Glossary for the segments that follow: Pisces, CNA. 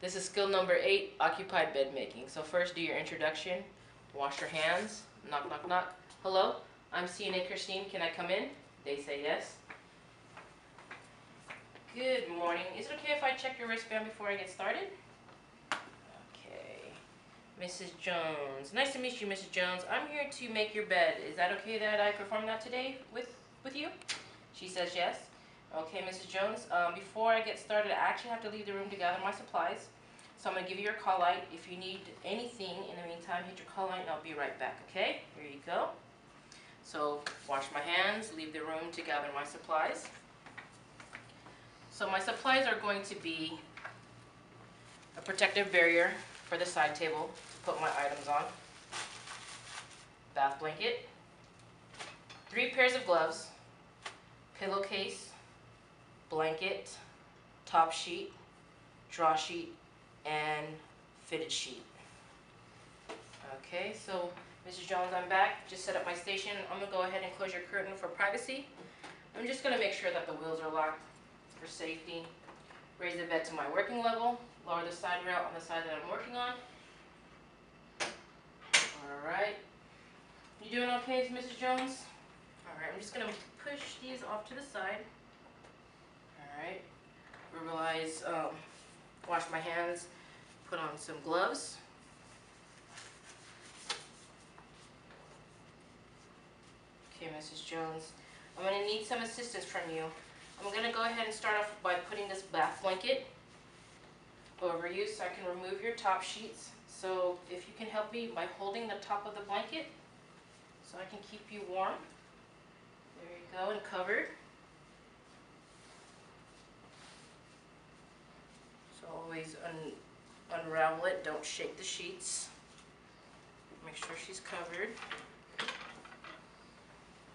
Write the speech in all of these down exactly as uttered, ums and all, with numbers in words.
This is skill number eight, occupied bed making. So first do your introduction, wash your hands, knock, knock, knock. Hello, I'm C N A Christine, can I come in? They say yes. Good morning, is it okay if I check your wristband before I get started? Okay, Missus Jones, nice to meet you, Missus Jones. I'm here to make your bed. Is that okay that I perform that today with, with you? She says yes. Okay, Missus Jones, um, before I get started, I actually have to leave the room to gather my supplies. So I'm going to give you your call light. If you need anything in the meantime, hit your call light and I'll be right back, okay? Here you go. So, wash my hands, leave the room to gather my supplies. So my supplies are going to be a protective barrier for the side table to put my items on, bath blanket, three pairs of gloves, pillowcase, blanket, top sheet, draw sheet, and fitted sheet. Okay, so Missus Jones, I'm back. Just set up my station. I'm going to go ahead and close your curtain for privacy. I'm just going to make sure that the wheels are locked for safety. Raise the bed to my working level. Lower the side rail on the side that I'm working on. Alright. You doing okay, Missus Jones? Alright, I'm just going to push these off to the side. Alright, verbalize, um, wash my hands, put on some gloves. Okay, Missus Jones, I'm going to need some assistance from you. I'm going to go ahead and start off by putting this bath blanket over you so I can remove your top sheets. So if you can help me by holding the top of the blanket so I can keep you warm. There you go, and covered. Always un unravel it, don't shake the sheets. Make sure she's covered.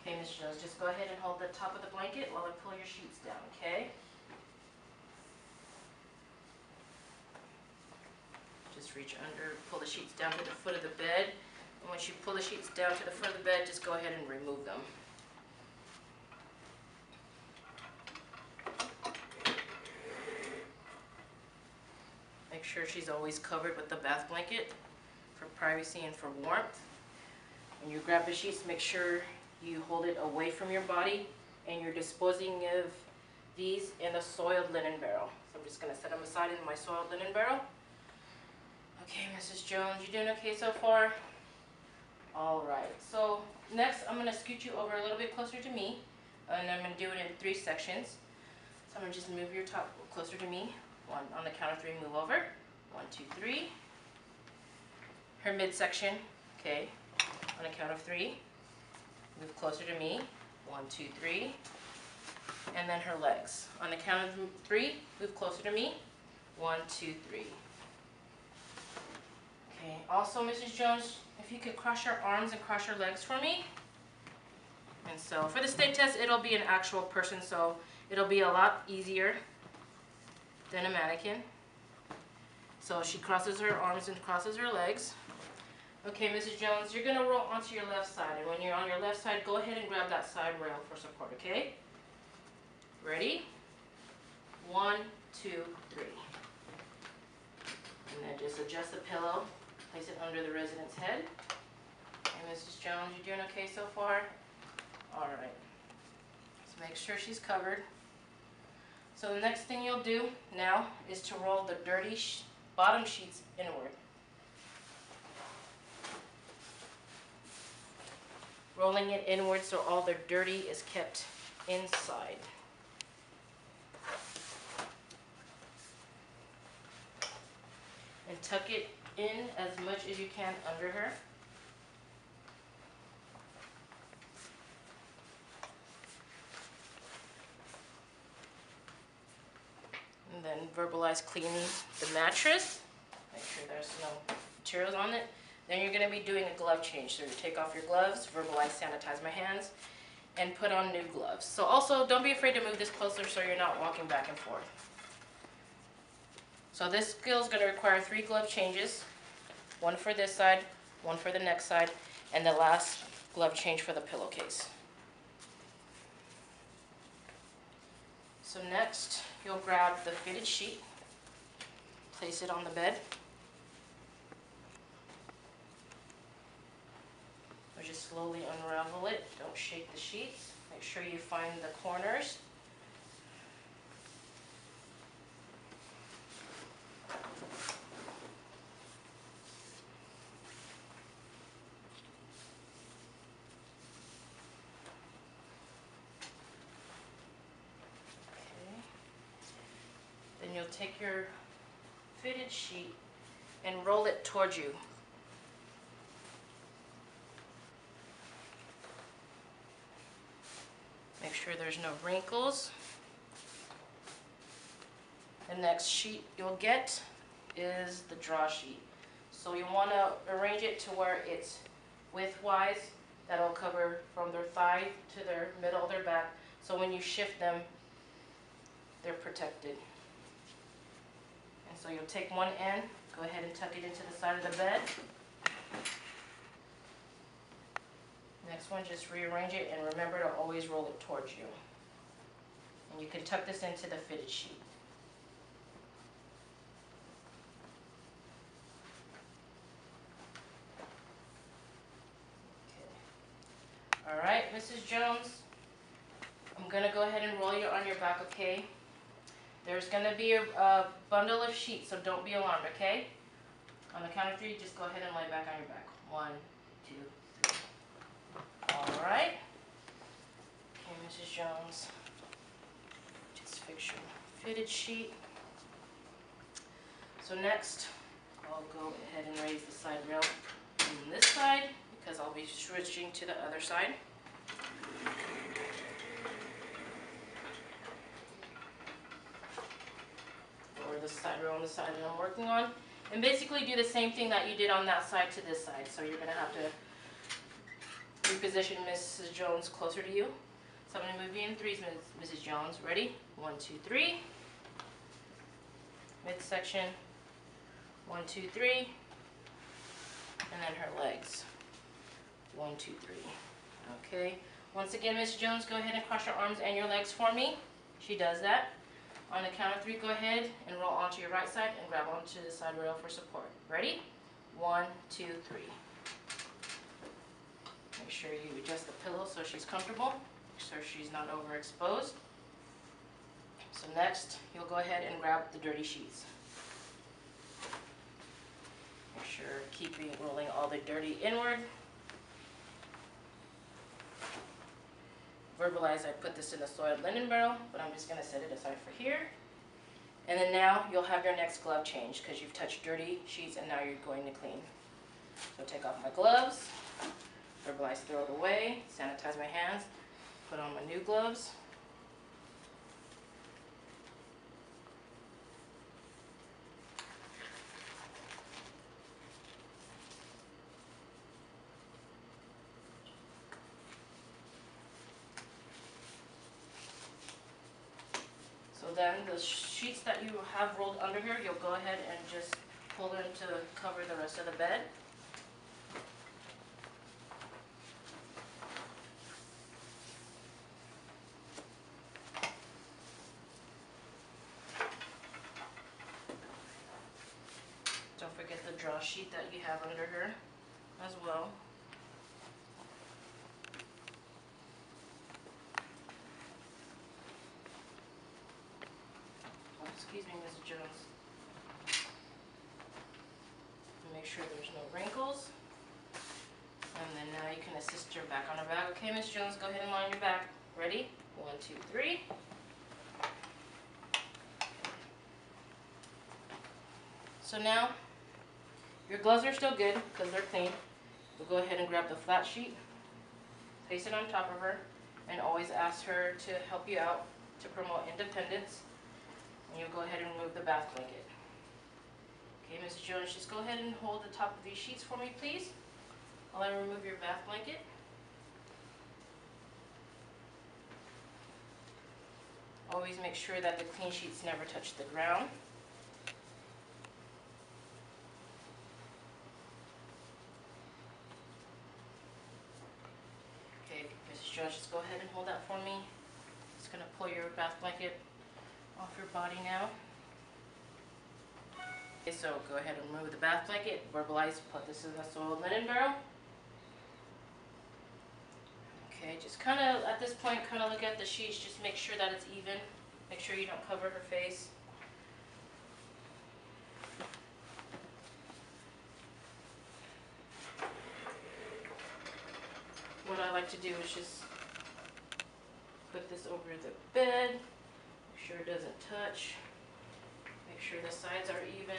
Okay, Miz Jones, just go ahead and hold the top of the blanket while I pull your sheets down, okay? Just reach under, pull the sheets down to the foot of the bed. And once you pull the sheets down to the foot of the bed, just go ahead and remove them. Make sure she's always covered with the bath blanket for privacy and for warmth. When you grab the sheets, make sure you hold it away from your body and you're disposing of these in a soiled linen barrel. So I'm just going to set them aside in my soiled linen barrel. Okay, Missus Jones, you doing okay so far? All right. So next, I'm going to scoot you over a little bit closer to me, and I'm going to do it in three sections. So I'm going to just move your top closer to me. One, on the count of three, move over. One, two, three. Her midsection, okay. On the count of three, move closer to me. One, two, three. And then her legs. On the count of three, move closer to me. One, two, three. Okay, also, Missus Jones, if you could cross your arms and cross your legs for me. And so, for the state test, it'll be an actual person, so it'll be a lot easier than a mannequin. So she crosses her arms and crosses her legs. Okay, Missus Jones, you're gonna roll onto your left side, and when you're on your left side, go ahead and grab that side rail for support, okay? Ready? One, two, three. And then just adjust the pillow, place it under the resident's head. And Missus Jones, you're doing okay so far? All right, so make sure she's covered. So the next thing you'll do now is to roll the dirty sh bottom sheets inward. Rolling it inward so all the dirty is kept inside. And tuck it in as much as you can under her. And then verbalize cleaning the mattress. Make sure there's no materials on it. Then you're going to be doing a glove change. So you take off your gloves, verbalize sanitize my hands, and put on new gloves. So also, don't be afraid to move this closer so you're not walking back and forth. So this skill is going to require three glove changes. One for this side, one for the next side, and the last glove change for the pillowcase. So next, you'll grab the fitted sheet, Place it on the bed. We just slowly unravel it. Don't shake the sheets. Make sure you find the corners. Okay. Then you'll take your fitted sheet and roll it towards you. Make sure there's no wrinkles. The next sheet you'll get is the draw sheet. So you want to arrange it to where it's widthwise. That'll cover from their thigh to their middle of their back. So when you shift them, they're protected. And so you'll take one end, go ahead and tuck it into the side of the bed. Next one, just rearrange it, and remember to always roll it towards you. And you can tuck this into the fitted sheet. Okay. All right, Missus Jones, I'm going to go ahead and roll you on your back, okay? There's going to be a, a bundle of sheets, so don't be alarmed, okay? On the count of three, just go ahead and lay back on your back. One, two, three. All right. Okay, Missus Jones, just fix your fitted sheet. So next, I'll go ahead and raise the side rail on this side because I'll be switching to the other side. The side rail on the side that I'm working on, and basically do the same thing that you did on that side to this side. So you're going to have to reposition Missus Jones closer to you. So I'm going to move you in threes, Missus Jones. Ready? One, two, three. Midsection. One, two, three. And then her legs. One, two, three. Okay. Once again, Missus Jones, go ahead and cross your arms and your legs for me. She does that. On the count of three, go ahead and roll onto your right side and grab onto the side rail for support. Ready? One, two, three. Make sure you adjust the pillow so she's comfortable, so she's not overexposed. So next, you'll go ahead and grab the dirty sheets. Make sure keeping rolling all the dirty inward. Verbalize, I put this in a soiled linen barrel, but I'm just going to set it aside for here. And then now you'll have your next glove change because you've touched dirty sheets and now you're going to clean. So take off my gloves, verbalize, throw it away, sanitize my hands, put on my new gloves. Then the sheets that you have rolled under here, you'll go ahead and just pull them to cover the rest of the bed. Don't forget the draw sheet that you have under her as well. Excuse me, Missus Jones. Make sure there's no wrinkles. And then now you can assist her back on her back. Okay, Miss Jones, go ahead and line your back. Ready? One, two, three. So now, your gloves are still good because they're clean. We'll go ahead and grab the flat sheet, place it on top of her, and always ask her to help you out to promote independence. And you'll go ahead and remove the bath blanket. Okay, Missus Jones, just go ahead and hold the top of these sheets for me, please, while I remove your bath blanket. Always make sure that the clean sheets never touch the ground. Okay, Missus Jones, just go ahead and hold that for me. Just going to pull your bath blanket off your body now. Okay, so go ahead and remove the bath blanket, verbalize, put this in the soiled linen barrel. Okay, just kind of, at this point, kind of look at the sheets, just make sure that it's even. Make sure you don't cover her face. What I like to do is just put this over the bed, make sure it doesn't touch, make sure the sides are even.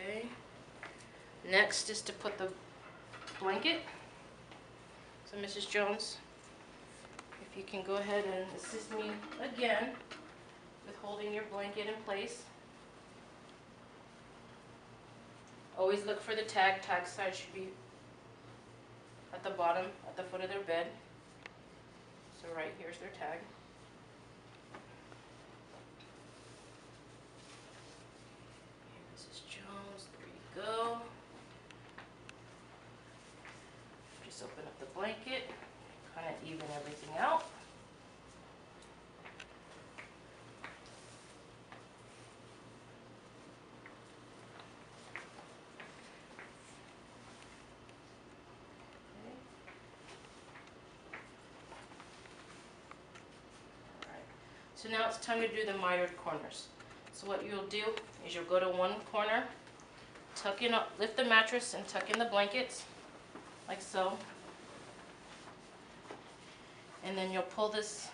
Okay. Next is to put the blanket. So Missus Jones, if you can go ahead and assist me again with holding your blanket in place. Always look for the tag. Tag side should be at the bottom, at the foot of their bed. So right here's their tag. Missus Jones, there you go. Just open up the blanket, kind of even everything out. So now it's time to do the mitered corners. So what you'll do is you'll go to one corner, tuck in, up, lift the mattress and tuck in the blankets, like so. And then you'll pull this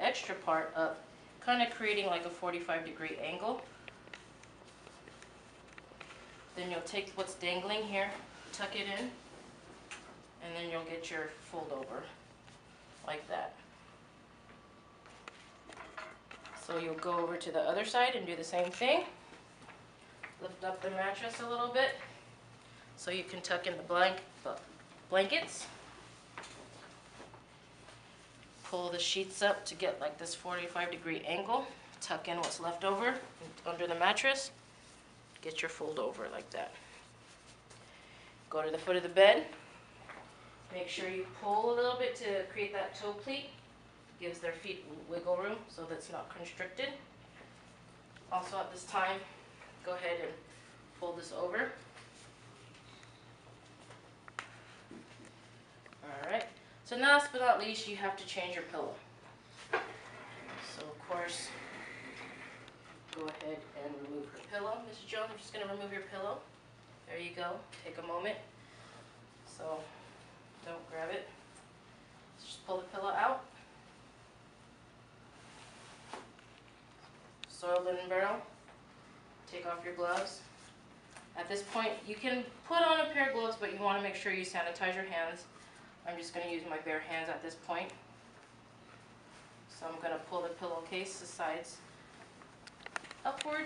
extra part up, kind of creating like a forty-five degree angle. Then you'll take what's dangling here, tuck it in, and then you'll get your fold over, like that. So you'll go over to the other side and do the same thing. Lift up the mattress a little bit so you can tuck in the blank, blankets. Pull the sheets up to get like this forty-five degree angle. Tuck in what's left over under the mattress. Get your fold over like that. Go to the foot of the bed. Make sure you pull a little bit to create that toe pleat. Gives their feet wiggle room so that's not constricted. Also at this time, go ahead and fold this over. Alright, so last but not least, you have to change your pillow. So of course, go ahead and remove her pillow. Missus Jones, I'm just going to remove your pillow. There you go. Take a moment. So don't grab it. Just pull the pillow out. Soiled linen barrel, take off your gloves. At this point, you can put on a pair of gloves, but you want to make sure you sanitize your hands. I'm just going to use my bare hands at this point. So I'm going to pull the pillowcase, the sides upward,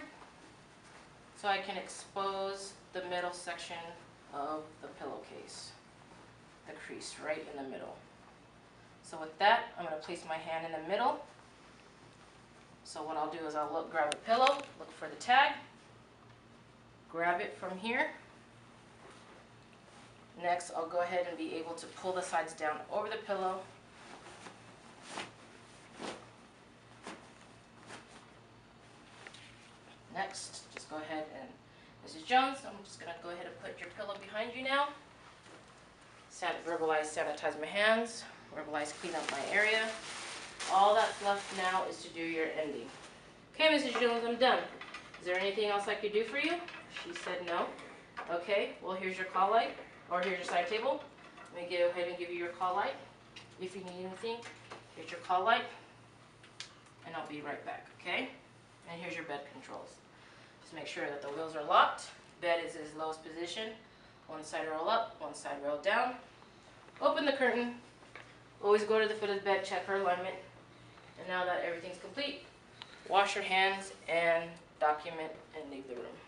so I can expose the middle section of the pillowcase, the crease right in the middle. So with that, I'm going to place my hand in the middle. So what I'll do is I'll look, grab a pillow, look for the tag, grab it from here. Next, I'll go ahead and be able to pull the sides down over the pillow. Next, just go ahead and, Missus Jones, I'm just going to go ahead and put your pillow behind you now. San- verbalize, sanitize my hands, verbalize, clean up my area. All that's left now is to do your ending. Okay, Missus Jones, I'm done. Is there anything else I could do for you? She said no. Okay, well, here's your call light, or here's your side table. Let me go ahead and give you your call light. If you need anything, here's your call light, and I'll be right back, okay? And here's your bed controls. Just make sure that the wheels are locked. Bed is its lowest position. One side roll up, one side roll down. Open the curtain. Always go to the foot of the bed, check her alignment. And now that everything's complete, wash your hands and document and leave the room.